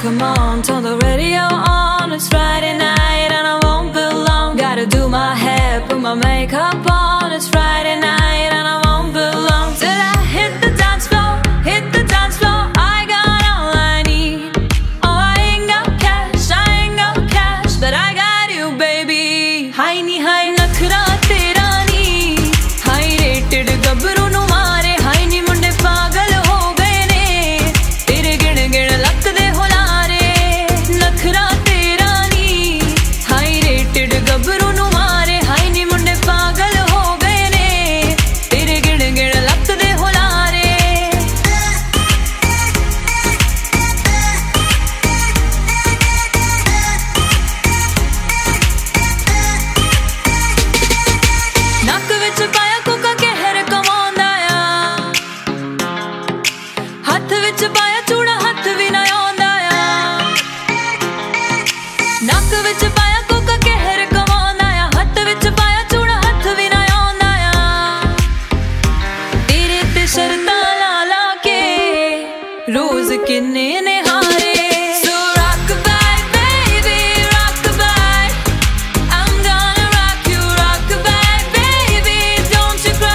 come on, turn the radio on. It's Friday night and I won't be long. Gotta do my hair, put my makeup on. It's Friday night and I won't be long. Did I hit the dance floor? Hit the dance floor. I got all I need. Oh, I ain't got cash, but I got you, baby. Haini haini nakhra tera ni. High rated gabru nu mare. Haini munde pagal ho gaye ne. Tere gin gin lakh de holare. Nakhra tera ni. High rated gabru nu mare. Haini munde pagal ho gaye ne. Tere gin gin lakh de holare. ਨੱਕ ਵਿੱਚ ਪਾਇਆ ਕੋਕਾ ਕਹਿਰ ਕਮਾਉਂਦਾ ਆ, ਹੱਥ ਵਿੱਚ ਪਾਇਆ ਚੂੜਾ ਹੱਥ ਵੀ ਨਾ ਆਉਂਦਾ ਆ। ਨੱਕ ਵਿੱਚ ਪਾਇਆ ਕੋਕਾ ਕਹਿਰ ਕਮਾਉਂਦਾ ਆ, ਹੱਥ ਵਿੱਚ ਪਾਇਆ ਚੂੜਾ ਹੱਥ ਵੀ ਨਾ ਆਉਂਦਾ ਆ। ਤੇਰੇ ਤੇ ਸ਼ਰਤਾਂ ਲਾ ਲਾ ਕੇ ਰੋਜ਼ ਕਿੰਨੇ ਨੇ ਹਾਰੇ। So rock bye baby, rock bye. I'm gonna rock you bye baby, don't you cry.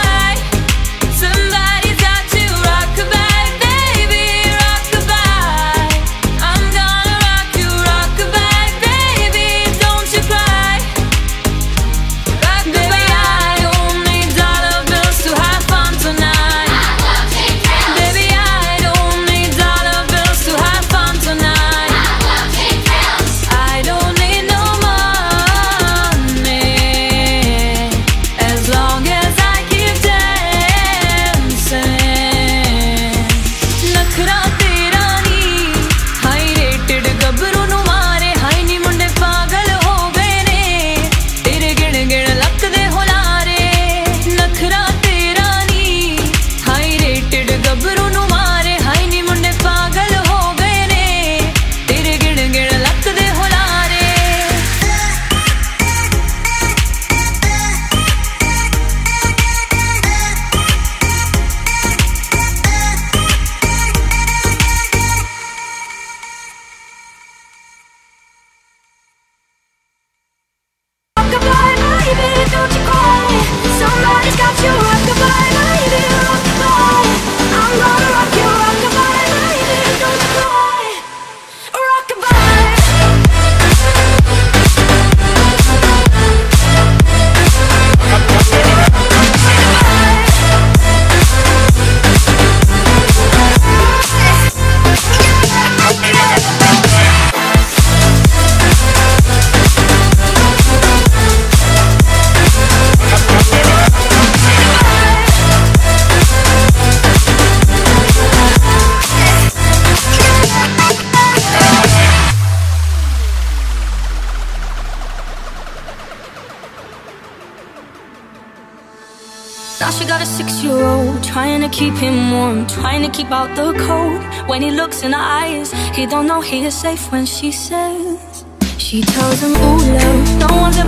Somebody's got to rock bye baby, rock bye. I'm gonna rock you bye baby, don't you cry. Rock baby, I don't need $1 bills to have fun tonight. Baby, I don't need $1 bills to have fun tonight. I don't need no money, as long as I keep dancing. Nakhra tera ni, high rated gabru nu mare. High ni munde pagal ho gaye ne. Tere gin gin lakh de holare. Nakhra tera ni, high rated gabru nu mare. High ni munde pagal ho gaye ne. Tere gin gin lakh de holare. Rock-a-bye, baby, don't you cry. Somebody's got you. Rock-a-bye, baby, rock-a-bye. I'm gonna rock you. Rock-a-bye, baby, don't you cry. Rock-a-bye. She got a 6-year-old, trying to keep him warm, trying to keep out the cold. When he looks in her eyes, he don't know he is safe when she says. She tells him, ooh, love, no one's